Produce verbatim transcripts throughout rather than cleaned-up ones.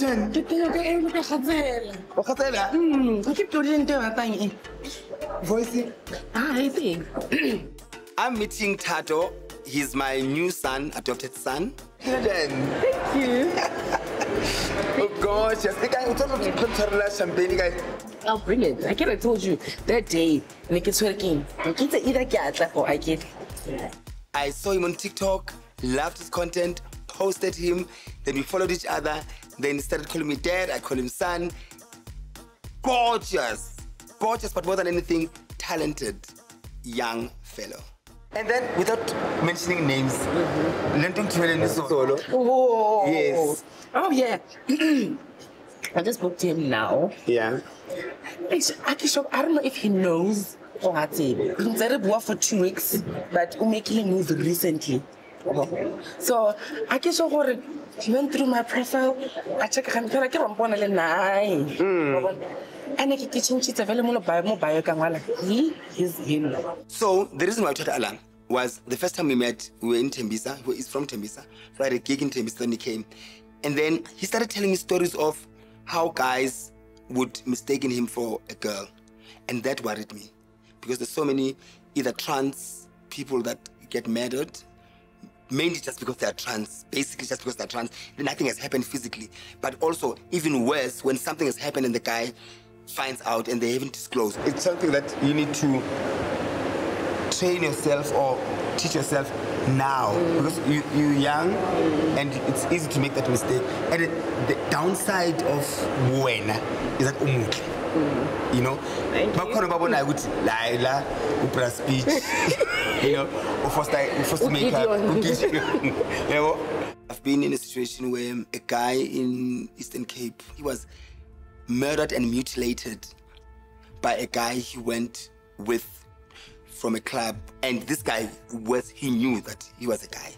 John, you think you're going to Katela? Katela? Hmm, you keep doing that. Voicing? Ah, I think. I'm meeting Tato. He's my new son, adopted son. Helen. Thank you. Oh, gosh. I think I'm going to put a champagne, guys. I'll bring it. Like I told you, that day, make it working. You can either get it or I get it. I saw him on TikTok, loved his content, posted him, then we followed each other, then he started calling me dad, I called him son. Gorgeous. Gorgeous, but more than anything, talented young fellow. And then, without mentioning names, Lentum Twelen is solo. Yes. Oh, yeah. I just booked him now. Yeah. I don't know if he knows or has he. He's at work for two weeks, but we're making him move recently. So, I can show her. She went through my profile. I checked her. I can't remember the name. And I can teach him. She's available by mobile camera. He is him. So, the reason why I told Alan was the first time we met, we were in Tembisa. He's from Tembisa. So, I had a gig in Tembisa and he came. And then he started telling me stories of how guys would mistake him for a girl. And that worried me. Because there's so many either trans people that get murdered. Mainly just because they are trans, basically just because they are trans, nothing has happened physically. But also, even worse, when something has happened and the guy finds out and they haven't disclosed. It's something that you need to train yourself or teach yourself now. Mm. Because you, you're young and it's easy to make that mistake. And it, the downside of when is that umuki. Mm. You know? Laila, speech. You know, first I first make her. I've been in a situation where a guy in Eastern Cape, he was murdered and mutilated by a guy he went with from a club. And this guy was, he knew that he was a guy.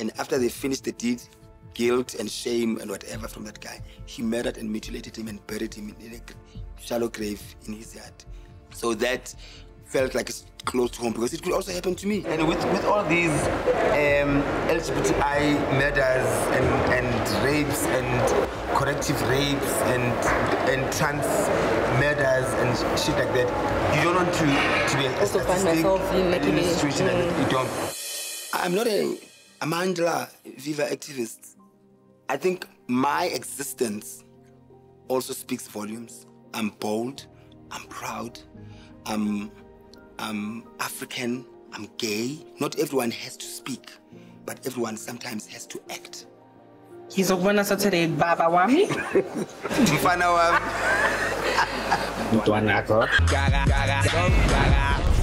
And after they finished the deed, guilt and shame and whatever from that guy, he murdered and mutilated him and buried him in a shallow grave in his yard. So that felt like it's close to home because it could also happen to me. And with, with all these um, L G B T I murders and, and rapes and corrective rapes and, and trans murders and shit like that, you don't want to, to be a statistic in a situation that you don't. I'm not a, a Mandela Viva activist. I think my existence also speaks volumes. I'm bold, I'm proud, I'm, I'm African, I'm gay. Not everyone has to speak, but everyone sometimes has to act. He's a one Saturday, Baba Wami. Mfana Wami.